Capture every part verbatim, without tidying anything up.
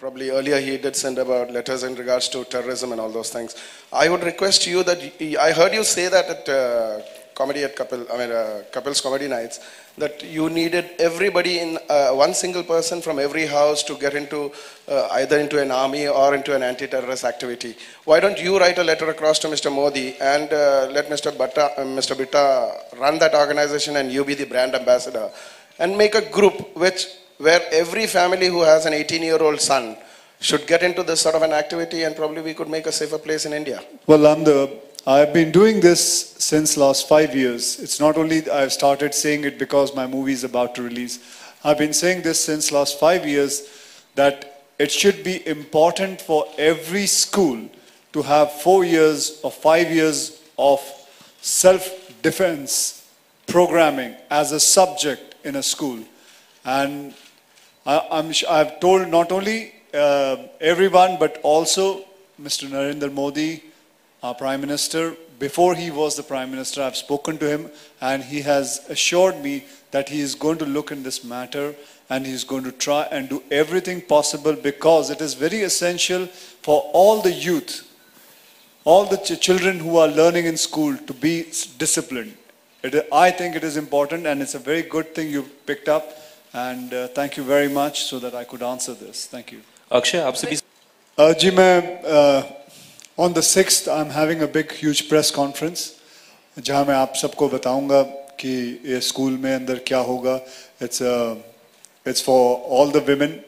Probably earlier he did send about letters in regards to terrorism and all those things. I would request you that, I heard you say that at uh, comedy at Kapil, I mean, uh, Kapil's comedy nights, that you needed everybody in, uh, one single person from every house to get into, uh, either into an army or into an anti-terrorist activity. Why don't you write a letter across to Mister Modi and uh, let Mister Bhatta, uh, Mister Bitta run that organization and you be the brand ambassador, and make a group which where every family who has an eighteen-year-old son should get into this sort of an activity, and probably we could make a safer place in India. Well, I'm the, I've been doing this since last five years. It's not only I've started saying it because my movie is about to release. I've been saying this since last five years that it should be important for every school to have four years or five years of self-defense programming as a subject in a school. And I, I'm, I've told not only uh, everyone, but also Mister Narendra Modi, our Prime Minister. Before he was the Prime Minister, I've spoken to him, and he has assured me that he is going to look in this matter, and he's going to try and do everything possible, because it is very essential for all the youth, all the ch children who are learning in school, to be disciplined. It, I think it is important, and it's a very good thing you picked up. And uh, thank you very much, so that I could answer this. Thank you. Akshay, aapse uh, ji, main, uh, on the sixth, I'm having a big, huge press conference, jahan main aap sabko bataunga ki ye school mein andar kya hoga. It's uh, it's for all the women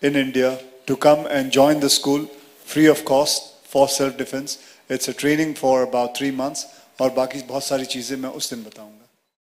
in India to come and join the school free of cost for self-defense. It's a training for about three months, aur baaki bahut sari cheeze main us din bataunga.